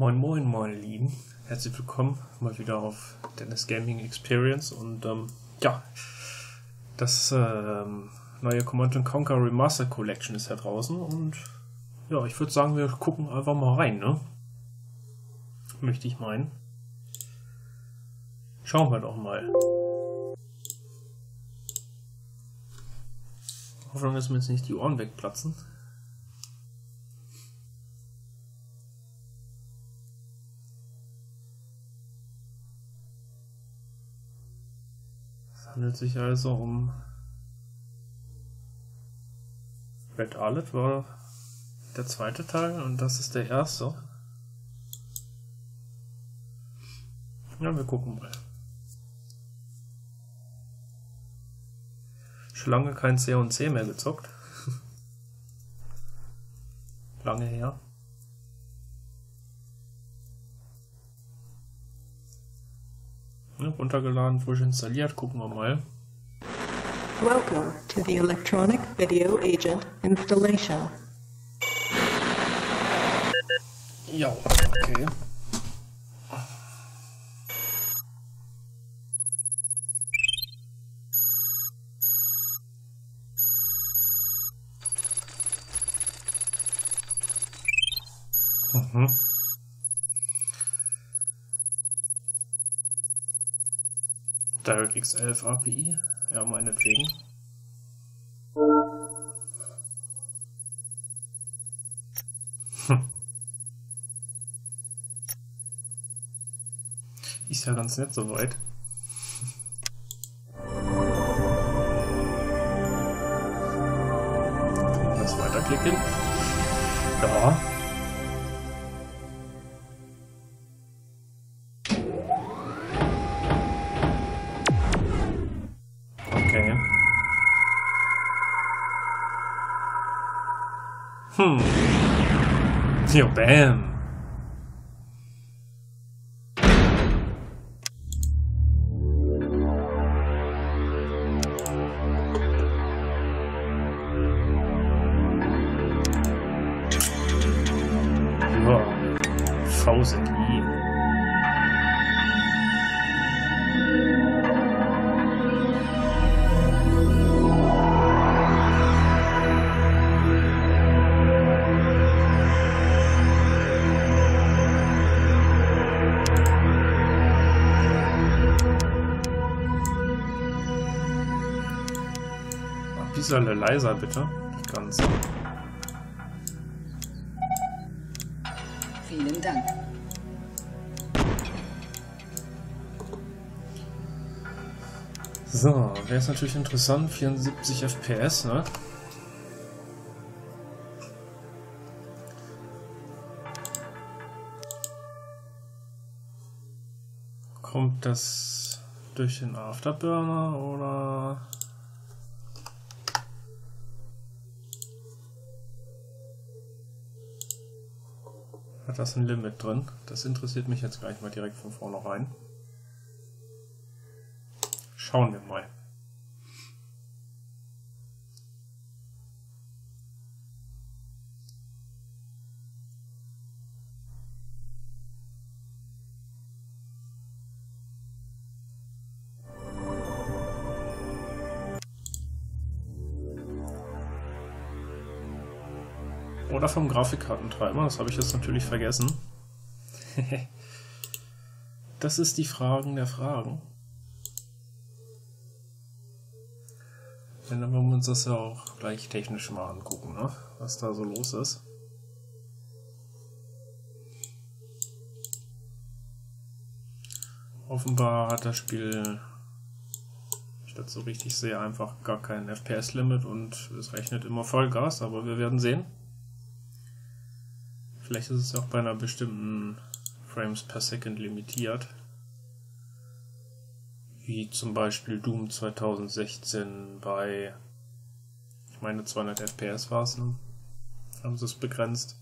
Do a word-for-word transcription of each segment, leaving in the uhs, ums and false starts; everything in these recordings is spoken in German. Moin moin moin Lieben, herzlich willkommen mal wieder auf Dennis GamingeXperience und ähm, ja, das ähm, neue Command and Conquer Remaster Collection ist ja draußen und ja, ich würde sagen, wir gucken einfach mal rein, ne? Möchte ich meinen. Schauen wir doch mal. Hoffentlich müssen wir jetzt nicht die Ohren wegplatzen. Es handelt sich also um Red Alert, war der zweite Teil und das ist der erste. Ja, wir gucken mal. Schon lange kein C und C mehr gezockt. Lange her. Runtergeladen, frisch installiert, gucken wir mal. Welcome to the Electronic Video Agent Installation. Ja, okay. Mhm. DirectX elf A P I, ja, meinetwegen. Hm. Ist ja ganz nett soweit. Das weiterklicken. Ja. Hm. Ja, bam. Ja. V sind I. Leiser bitte, das Ganze. Vielen Dank. So, wäre es natürlich interessant, vierundsiebzig F P S, ne? Kommt das durch den Afterburner oder? Hat das ein Limit drin? Das interessiert mich jetzt gleich mal direkt von vornherein. Schauen wir mal. Oder vom Grafikkartentreiber, das habe ich jetzt natürlich vergessen. Das ist die Fragen der Fragen. Denn dann wollen wir uns das ja auch gleich technisch mal angucken, ne? Was da so los ist. Offenbar hat das Spiel, ich das so richtig sehe, einfach gar kein F P S-Limit und es rechnet immer Vollgas, aber wir werden sehen. Vielleicht ist es auch bei einer bestimmten Frames per Second limitiert. Wie zum Beispiel Doom zwanzig sechzehn bei, ich meine, zweihundert F P S war es, ne? Haben sie es begrenzt.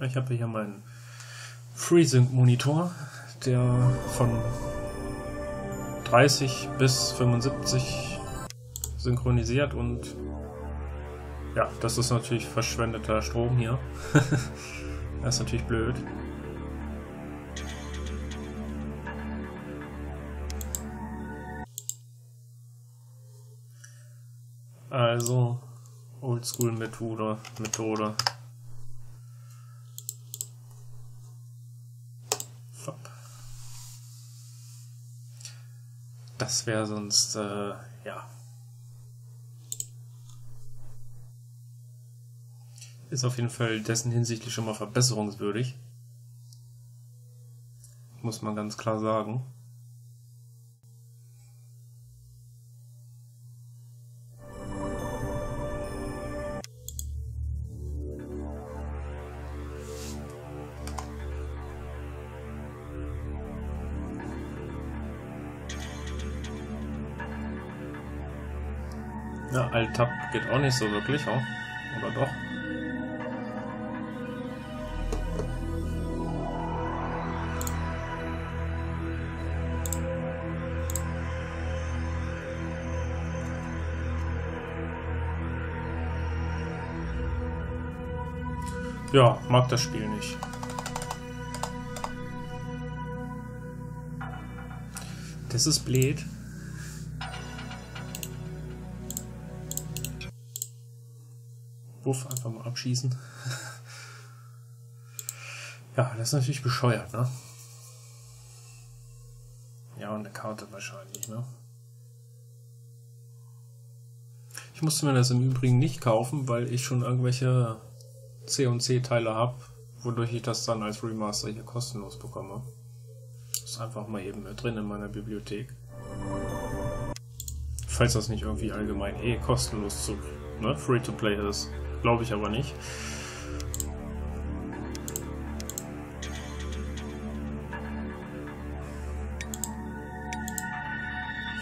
Ich habe hier meinen FreeSync-Monitor, der von dreißig bis fünfundsiebzig synchronisiert und ja, das ist natürlich verschwendeter Strom hier. Das ist natürlich blöd. Also Oldschool Methode, Methode. Das wäre sonst, äh, ja. Ist auf jeden Fall dessen hinsichtlich schon mal verbesserungswürdig. Muss man ganz klar sagen. Ja, Alt-Tab geht auch nicht so wirklich, oder doch? Ja, mag das Spiel nicht. Das ist blöd. Buff, einfach mal abschießen. Ja, das ist natürlich bescheuert, ne? Ja, und eine Karte wahrscheinlich, ne? Ich musste mir das im Übrigen nicht kaufen, weil ich schon irgendwelche C und C-Teile habe, wodurch ich das dann als Remaster hier kostenlos bekomme. Das ist einfach mal eben mit drin in meiner Bibliothek. Falls das nicht irgendwie allgemein eh kostenlos zu, ne, Free-to-Play ist. Glaube ich aber nicht.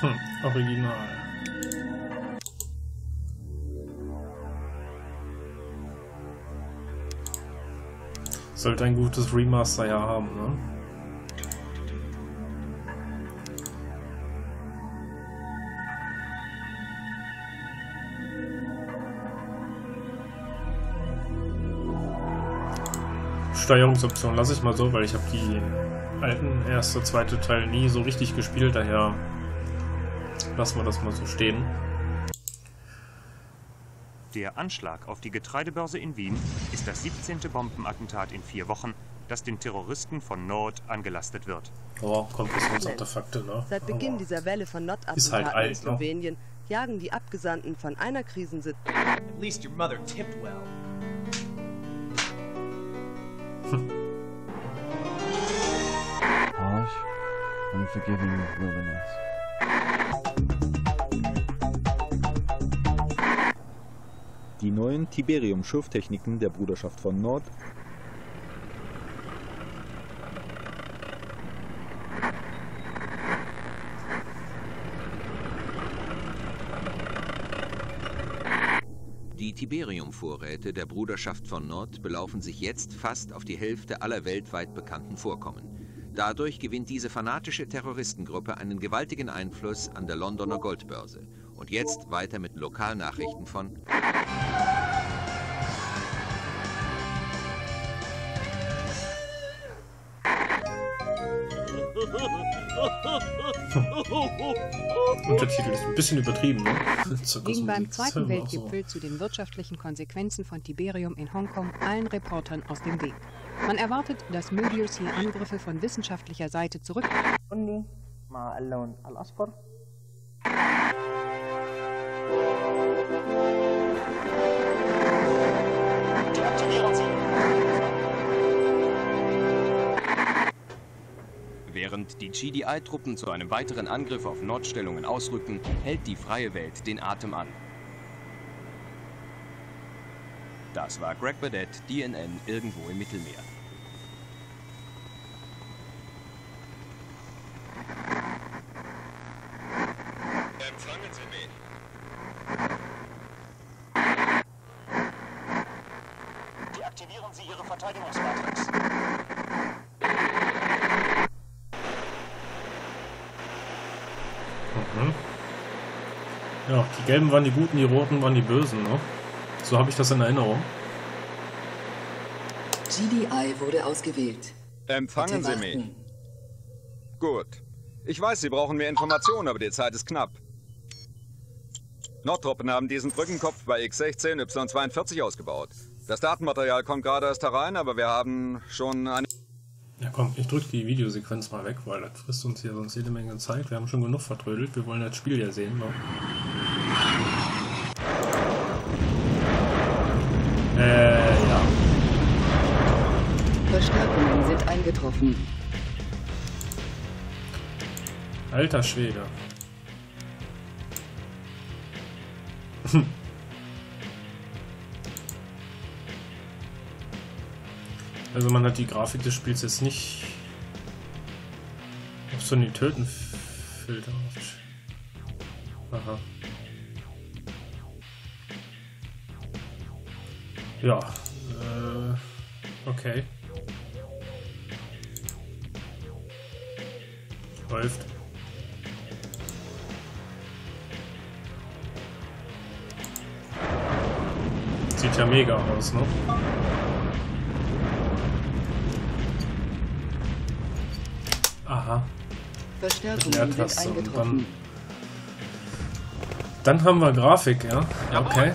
Hm, original. Sollte ein gutes Remaster ja haben, ne? Steuerungsoption lasse ich mal so, weil ich habe die alten erste, zweite Teil nie so richtig gespielt, daher lassen wir das mal so stehen. Der Anschlag auf die Getreidebörse in Wien ist das siebzehnte Bombenattentat in vier Wochen, das den Terroristen von Nord angelastet wird. Oh, kommt das als Artefakte, ne? Seit Beginn dieser Welle von Nordattentaten halt in Slowenien jagen die Abgesandten von einer Krisensitz. At least your mother tipped well. Hm. Harsh, unforgiving wilderness. Die neuen Tiberium-Schürftechniken der Bruderschaft von Nord. Die Tiberium-Vorräte der Bruderschaft von Nord belaufen sich jetzt fast auf die Hälfte aller weltweit bekannten Vorkommen. Dadurch gewinnt diese fanatische Terroristengruppe einen gewaltigen Einfluss an der Londoner Goldbörse. Und jetzt weiter mit Lokalnachrichten von... Untertitel ist ein bisschen übertrieben, ne? Ging beim Zweiten Weltgipfel zu den wirtschaftlichen Konsequenzen von Tiberium in Hongkong allen Reportern aus dem Weg. Man erwartet, dass Möbius hier Angriffe von wissenschaftlicher Seite zurück... Während die G D I-Truppen zu einem weiteren Angriff auf Nordstellungen ausrücken, hält die freie Welt den Atem an. Das war Greg Badet, D N N, irgendwo im Mittelmeer. Empfangen Sie mich. Deaktivieren Sie Ihre Verteidigungsmatrix. Ja, die gelben waren die guten, die roten waren die bösen, ne? So habe ich das in Erinnerung. G D I wurde ausgewählt. Empfangen Sie mich. Gut. Ich weiß, Sie brauchen mehr Informationen, aber die Zeit ist knapp. Nordtruppen haben diesen Brückenkopf bei X sechzehn Y zweiundvierzig ausgebaut. Das Datenmaterial kommt gerade erst herein, aber wir haben schon eine... Ja komm, ich drücke die Videosequenz mal weg, weil das frisst uns hier sonst jede Menge Zeit. Wir haben schon genug vertrödelt, wir wollen das Spiel ja sehen. Äh, ja. Verstärkungen sind eingetroffen. Alter Schwede. Hm. Also man hat die Grafik des Spiels jetzt nicht auf so einen Tötenfilter. Aha. Ja. Äh, okay. Läuft. Sieht ja mega aus, ne? Aha. Verstärkungen sind eingetroffen. Dann, dann haben wir Grafik, ja? Okay.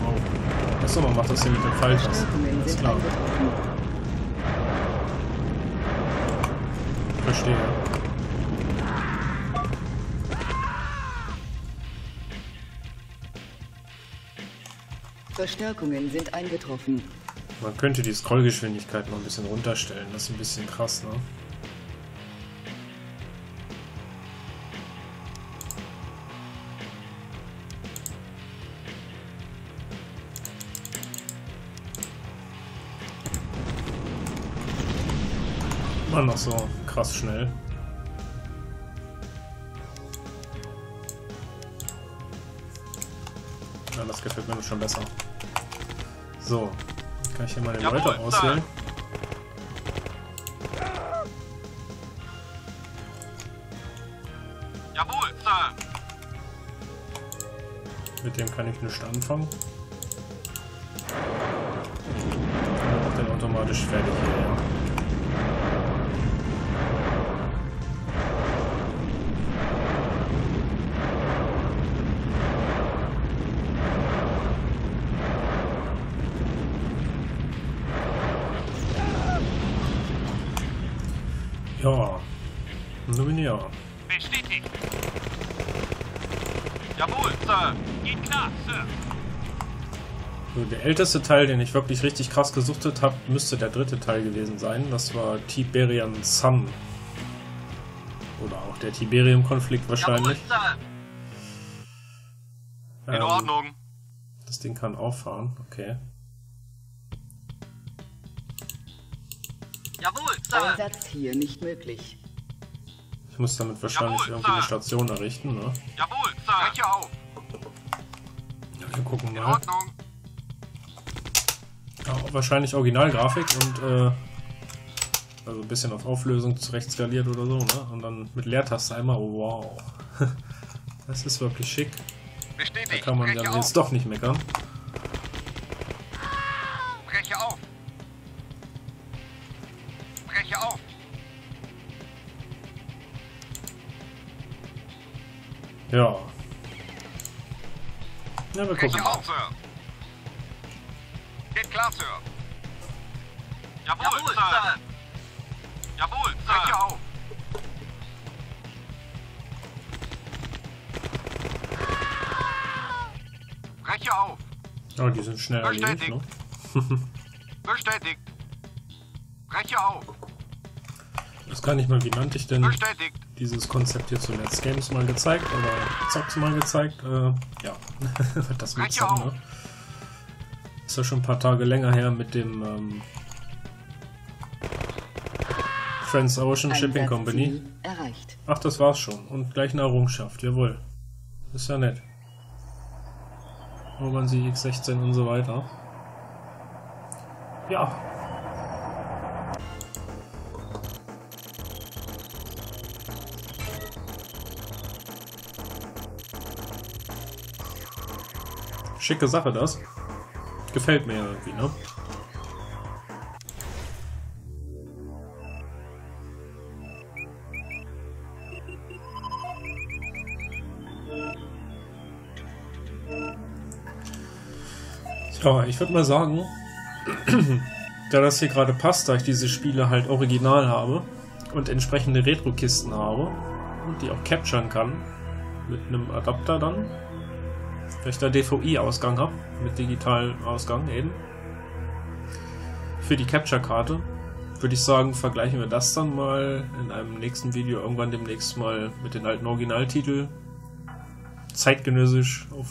Wow. Achso, man macht das hier mit dem Pfeiltasten. Alles klar. Verstehe. Verstärkungen sind eingetroffen. Man könnte die Scrollgeschwindigkeit noch ein bisschen runterstellen. Das ist ein bisschen krass, ne? Immer noch so krass schnell. Ja, das gefällt mir schon besser. So. Kann ich hier meine Jawohl, Leute auswählen? Sir. Jawohl, Sir. Mit dem kann ich nichts anfangen. Dann macht er automatisch fertig. Ja, Luminar. Bestätigt. Jawohl, Sir. Geht klar, Sir. So, der älteste Teil, den ich wirklich richtig krass gesuchtet habe, müsste der dritte Teil gewesen sein. Das war Tiberian Sun. Oder auch der Tiberium Konflikt wahrscheinlich. Jawohl, Sir. In Ordnung. Ähm, das Ding kann auffahren, okay. Jawohl, Sir. Einsatz hier nicht möglich. Ich muss damit wahrscheinlich Jawohl, irgendwie eine Station errichten, ne? Jawohl, Sir. Reche auf. Ja, wir gucken mal. In Ordnung. Ja, wahrscheinlich Originalgrafik und äh, also ein bisschen auf Auflösung zurecht skaliert oder so, ne? Und dann mit Leertaste einmal, wow. Das ist wirklich schick. Bestätigt. Da kann man Reche dann auf. Jetzt doch nicht meckern. Breche auf. Auf. Ja. Ja, wir gucken. Auf, Sir. Geht klar, Sir. Jawohl, Jawohl Sir. Sir. Jawohl, Sir. Auf. Breche auf. Oh, die sind schnell erledigt, ne? Bestätigt. Breche auf. Ich weiß gar nicht mal, wie nannte ich denn Bestätigt. Dieses Konzept hier zuletzt? Games mal gezeigt oder Zocks mal gezeigt? Äh, ja, das mit Zocken, ne? Ist ja schon ein paar Tage länger her mit dem ähm, Trans Ocean Shipping Company. Erreicht. Ach, das war's schon. Und gleich eine Errungenschaft, jawohl. Ist ja nett. Irgendwann sie X sechzehn und so weiter. Ja. Schicke Sache, das. Gefällt mir ja irgendwie, ne? Ja, ich würde mal sagen, da das hier gerade passt, da ich diese Spiele halt original habe und entsprechende Retro-Kisten habe und die auch capturen kann mit einem Adapter dann, weil ich da D V I-Ausgang habe, mit digitalem Ausgang eben, für die Capture-Karte, würde ich sagen, vergleichen wir das dann mal in einem nächsten Video irgendwann demnächst mal mit den alten Originaltitel, zeitgenössisch auf,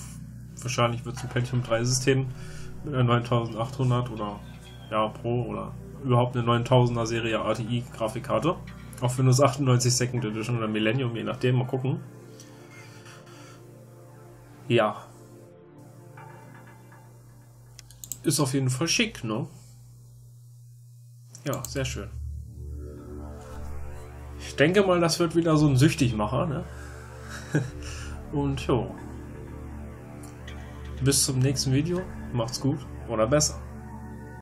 wahrscheinlich wird es ein Pentium drei System mit einer neuntausendachthundert oder ja, Pro oder überhaupt eine neuntausender Serie A T I Grafikkarte. Auf Windows achtundneunzig Second Edition oder Millennium, je nachdem, mal gucken. Ja. Ist auf jeden Fall schick, ne? Ja, sehr schön. Ich denke mal, das wird wieder so ein Süchtigmacher, ne? Und jo. Bis zum nächsten Video. Macht's gut oder besser.